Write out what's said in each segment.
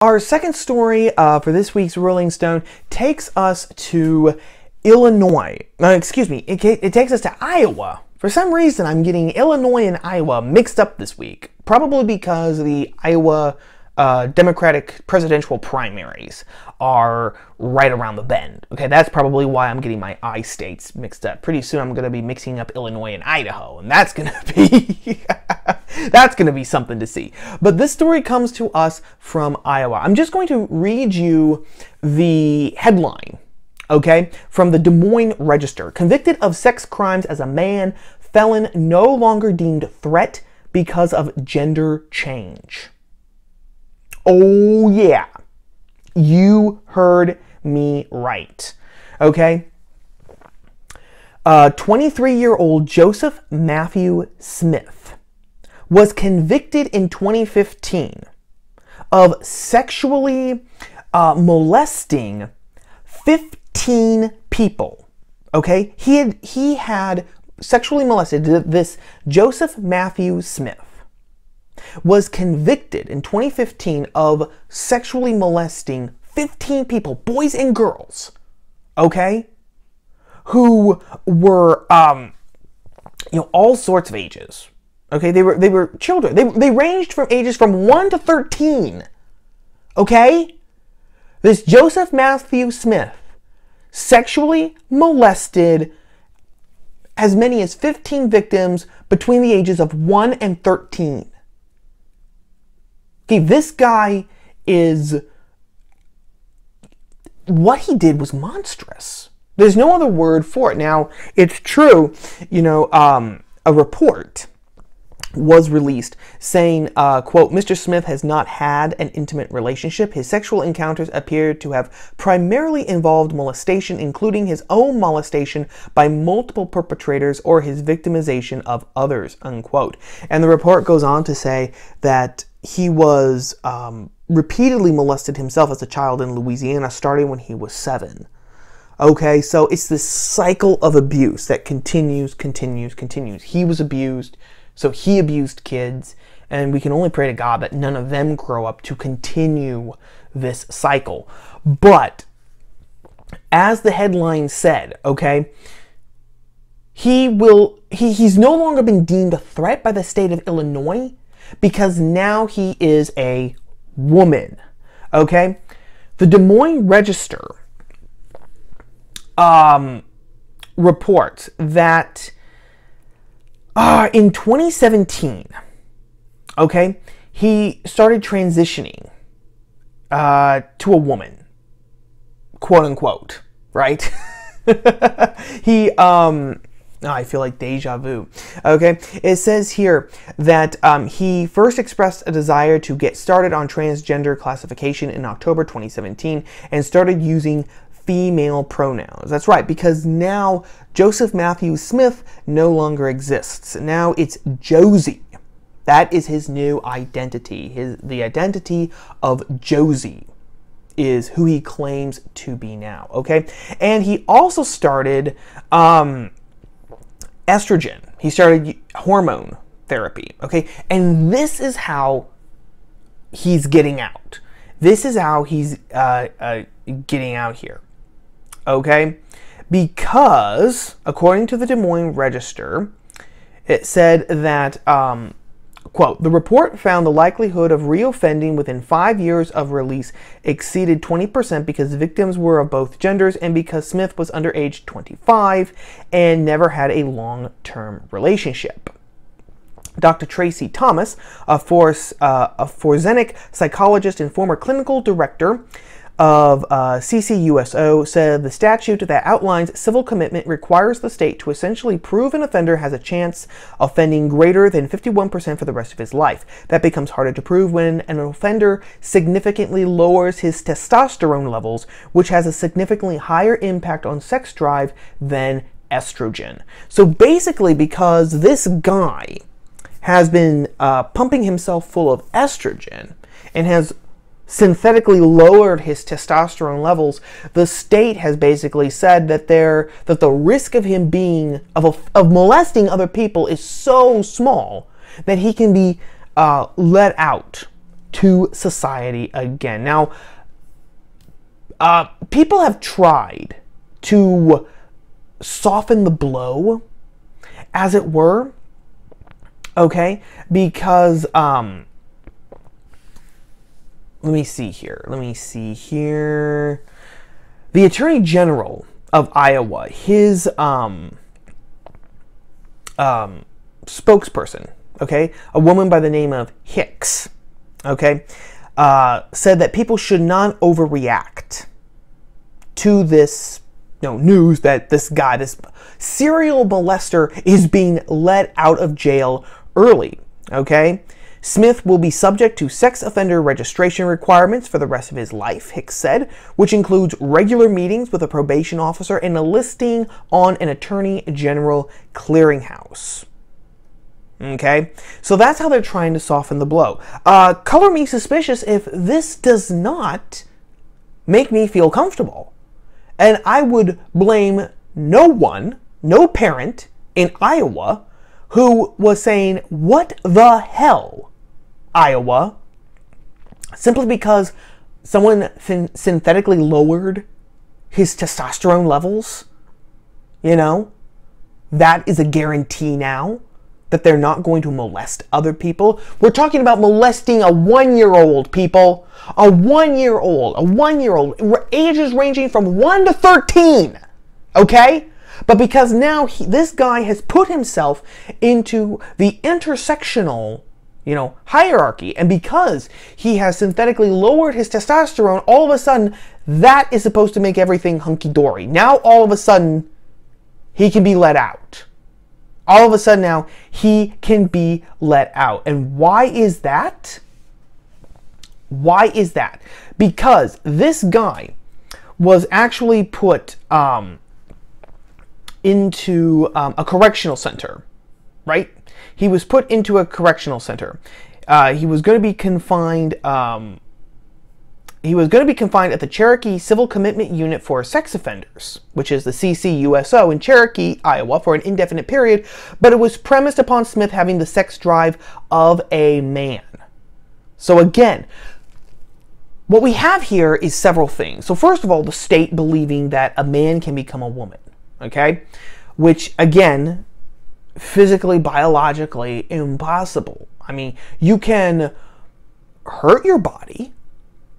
Our second story for this week's Rolling Stone takes us to Illinois. It takes us to Iowa. For some reason, I'm getting Illinois and Iowa mixed up this week, probably because the Iowa Democratic presidential primaries are right around the bend. Okay, that's probably why I'm getting my I states mixed up. Pretty soon I'm going to be mixing up Illinois and Idaho, and that's going to be that's going to be something to see. But this story comes to us from Iowa. I'm just going to read you the headline, okay, from the Des Moines Register. Convicted of sex crimes as a man, felon no longer deemed threat because of gender change. Oh yeah, you heard me right, okay? 23-year-old Joseph Matthew Smith was convicted in 2015 of sexually molesting 15 people, okay? He had sexually molested this Joseph Matthew Smith. Was convicted in 2015 of sexually molesting 15 people, boys and girls, okay, who were, you know, all sorts of ages, okay, they were children, they ranged from ages from 1 to 13, okay, this Joseph Matthew Smith sexually molested as many as 15 victims between the ages of 1 and 13. Okay, this guy is, what he did was monstrous. There's no other word for it. Now, it's true, you know, a report was released saying, quote, Mr. Smith has not had an intimate relationship. His sexual encounters appear to have primarily involved molestation, including his own molestation by multiple perpetrators or his victimization of others, unquote. And the report goes on to say that he was repeatedly molested himself as a child in Louisiana, starting when he was 7. Okay, so it's this cycle of abuse that continues. He was abused, so he abused kids, and we can only pray to God that none of them grow up to continue this cycle. But, as the headline said, okay, he's no longer been deemed a threat by the state of Illinois, because now he is a woman, okay? The Des Moines Register reports that in 2017, okay, he started transitioning to a woman, quote-unquote, right? He... Oh, I feel like deja vu. Okay, it says here that he first expressed a desire to get started on transgender classification in October 2017 and started using female pronouns. That's right, because now Joseph Matthew Smith no longer exists. Now it's Josie. That is his new identity. The identity of Josie is who he claims to be now. Okay, and he also started... estrogen. He started hormone therapy, okay? And this is how he's getting out. This is how he's getting out here, okay? Because, according to the Des Moines Register, it said that, quote, the report found the likelihood of reoffending within 5 years of release exceeded 20% because victims were of both genders and because Smith was under age 25 and never had a long-term relationship. Dr. Tracy Thomas, a forensic psychologist and former clinical director of CCUSO, said the statute that outlines civil commitment requires the state to essentially prove an offender has a chance of offending greater than 51% for the rest of his life. That becomes harder to prove when an offender significantly lowers his testosterone levels, which has a significantly higher impact on sex drive than estrogen. So basically, because this guy has been pumping himself full of estrogen and has synthetically lowered his testosterone levels, the state has basically said that the risk of him being of molesting other people is so small that he can be let out to society again. Now, people have tried to soften the blow, as it were, okay? Because, let me see here. The Attorney General of Iowa, his spokesperson, okay, a woman by the name of Hicks, okay, said that people should not overreact to this news that this guy, this serial molester, is being let out of jail early, okay? Smith will be subject to sex offender registration requirements for the rest of his life, Hicks said, which includes regular meetings with a probation officer and a listing on an attorney general clearinghouse. Okay, so that's how they're trying to soften the blow. Color me suspicious if this does not make me feel comfortable. And I would blame no one, no parent in Iowa, who was saying, what the hell, Iowa? Simply because someone synthetically lowered his testosterone levels, you know? That is a guarantee now that they're not going to molest other people. We're talking about molesting a one-year-old, people. A one-year-old. Ages ranging from 1 to 13, okay? But because now this guy has put himself into the intersectional, hierarchy, and because he has synthetically lowered his testosterone, all of a sudden, that is supposed to make everything hunky-dory. Now, all of a sudden, he can be let out. All of a sudden now, he can be let out. And why is that? Why is that? Because this guy was actually put... into a correctional center, right? He was put into a correctional center. He was going to be confined. He was going to be confined at the Cherokee Civil Commitment Unit for Sex Offenders, which is the CCUSO in Cherokee, Iowa, for an indefinite period. But it was premised upon Smith having the sex drive of a man. So again, what we have here is several things. So first of all, the state believing that a man can become a woman. Okay, which again, physically, biologically impossible. I mean, you can hurt your body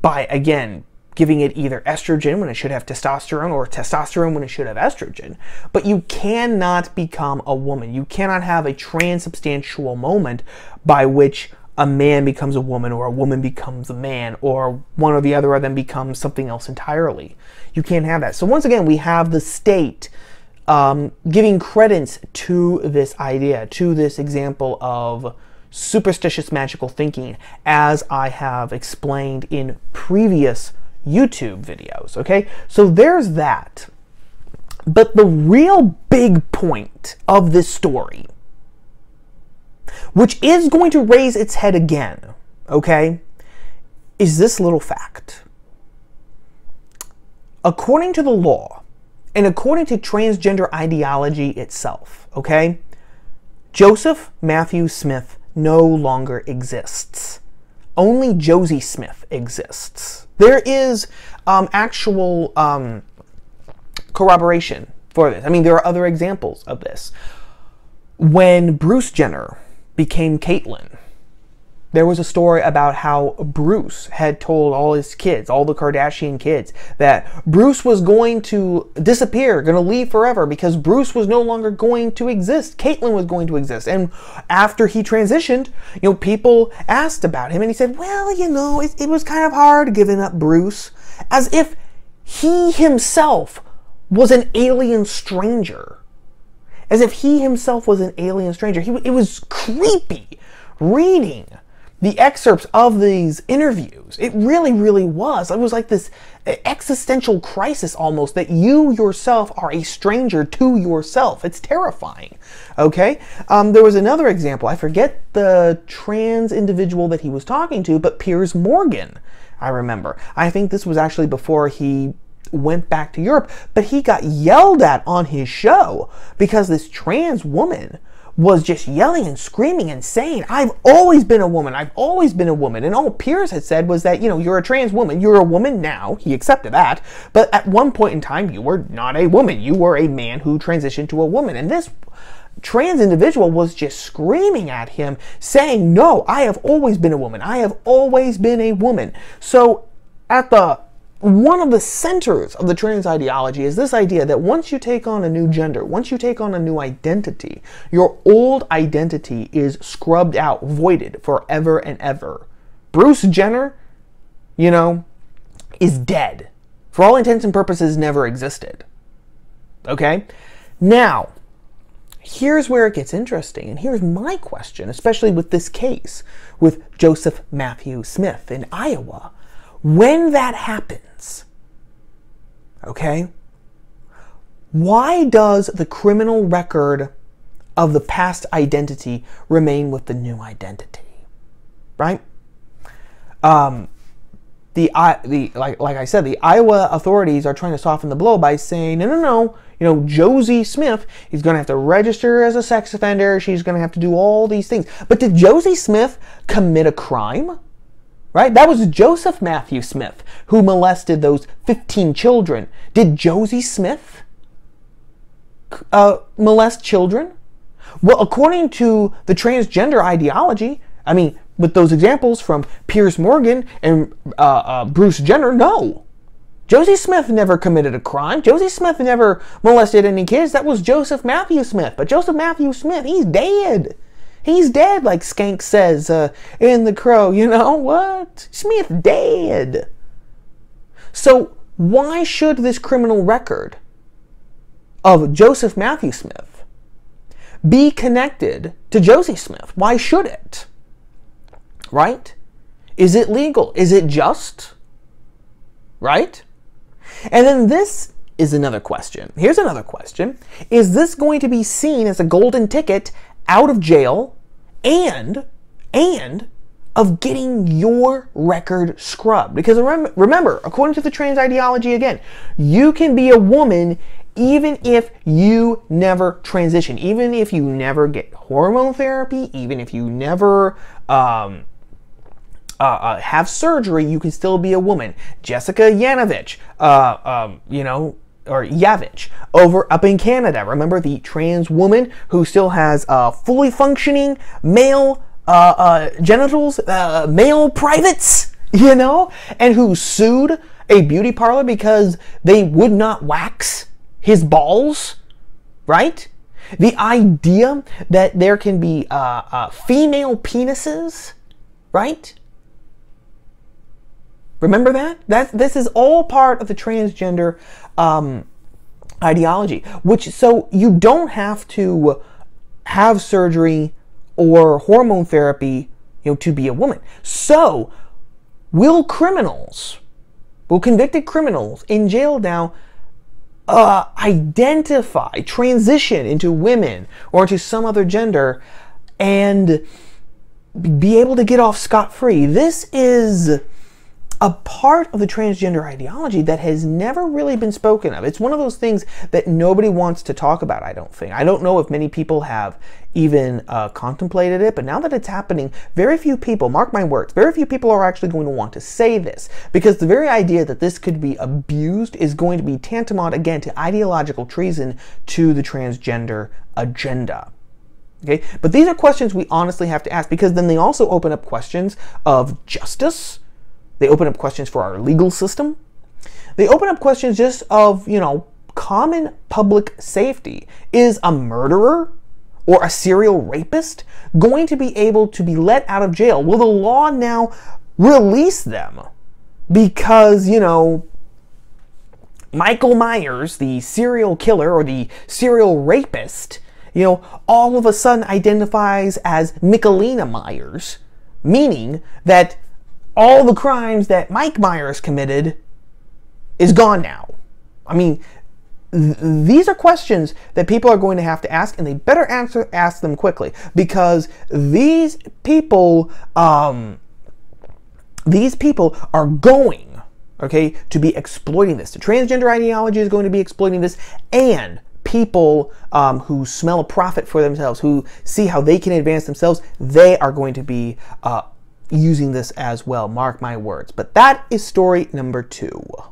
by, again, giving it either estrogen when it should have testosterone or testosterone when it should have estrogen, but you cannot become a woman. You cannot have a transubstantial moment by which a man becomes a woman or a woman becomes a man or one or the other of them becomes something else entirely. You can't have that. So once again, we have the state giving credence to this idea, to this example of superstitious magical thinking, as I have explained in previous YouTube videos, okay? So there's that. But the real big point of this story, which is going to raise its head again, okay, is this little fact. According to the law, and according to transgender ideology itself, okay, Joseph Matthew Smith no longer exists. Only Josie Smith exists. There is actual corroboration for this. I mean, there are other examples of this. When Bruce Jenner became Caitlyn, there was a story about how Bruce had told all his kids, all the Kardashian kids, that Bruce was going to disappear, going to leave forever, because Bruce was no longer going to exist. Caitlyn was going to exist. And after he transitioned, people asked about him, and he said, well, it was kind of hard giving up Bruce, as if he himself was an alien stranger. As if he himself was an alien stranger. It was creepy reading the excerpts of these interviews. It really, really was. It was like this existential crisis almost, that you yourself are a stranger to yourself. It's terrifying, okay? There was another example. I forget the trans individual that he was talking to, but Piers Morgan, I remember. I think this was actually before he went back to Europe, but he got yelled at on his show because this trans woman was just yelling and screaming and saying, I've always been a woman. I've always been a woman. And all Piers had said was that, you know, you're a trans woman. You're a woman now. He accepted that. But at one point in time, you were not a woman. You were a man who transitioned to a woman. And this trans individual was just screaming at him, saying, no, I have always been a woman. I have always been a woman. So at the one of the centers of the trans ideology is this idea that once you take on a new gender, once you take on a new identity, your old identity is scrubbed out, voided forever and ever. Bruce Jenner, you know, is dead. For all intents and purposes, never existed. Okay? Now, here's where it gets interesting, and here's my question, especially with this case, with Joseph Matthew Smith in Iowa. When that happens, okay, why does the criminal record of the past identity remain with the new identity, right? Like I said, the Iowa authorities are trying to soften the blow by saying, no, you know, Josie Smith is going to have to register as a sex offender. She's going to have to do all these things. But did Josie Smith commit a crime? Right? That was Joseph Matthew Smith who molested those 15 children. Did Josie Smith molest children? Well, according to the transgender ideology, I mean, with those examples from Piers Morgan and Bruce Jenner, no. Josie Smith never committed a crime. Josie Smith never molested any kids. That was Joseph Matthew Smith. But Joseph Matthew Smith, he's dead. He's dead, like Skank says in The Crow. You know what? Smith dead. So why should this criminal record of Joseph Matthew Smith be connected to Josie Smith? Why should it? Right? Is it legal? Is it just? Right? And then this is another question. Here's another question. Is this going to be seen as a golden ticket out of jail and of getting your record scrubbed? Because remember, according to the trans ideology, again, you can be a woman even if you never transition, even if you never get hormone therapy, even if you never have surgery, you can still be a woman. Jessica Yanovich, or Yanovich, up in Canada. Remember the trans woman who still has fully functioning male genitals, male privates, you know, and who sued a beauty parlor because they would not wax his balls, right? The idea that there can be female penises, right? Remember that? This is all part of the transgender ideology, which, so you don't have to have surgery or hormone therapy, you know, to be a woman. So will convicted criminals in jail now identify, transition into women or into some other gender and be able to get off scot-free? This is a part of the transgender ideology that has never really been spoken of. It's one of those things that nobody wants to talk about, I don't think. I don't know if many people have even contemplated it, but now that it's happening, very few people, mark my words, very few people are actually going to want to say this, because the very idea that this could be abused is going to be tantamount, again, to ideological treason to the transgender agenda. Okay? But these are questions we honestly have to ask, because then they also open up questions of justice. They open up questions for our legal system. They open up questions just of, you know, common public safety. Is a murderer or a serial rapist going to be able to be let out of jail? Will the law now release them because, you know, Michael Myers, the serial killer or the serial rapist, you know, all of a sudden identifies as Michelina Myers, meaning that all the crimes that Mike Myers committed is gone now? I mean, these are questions that people are going to have to ask, and they better ask them quickly, because these people are going, okay, to be exploiting this. The transgender ideology is going to be exploiting this, and people who smell a profit for themselves, who see how they can advance themselves, they are going to be using this as well. Mark my words. But that is story number 2.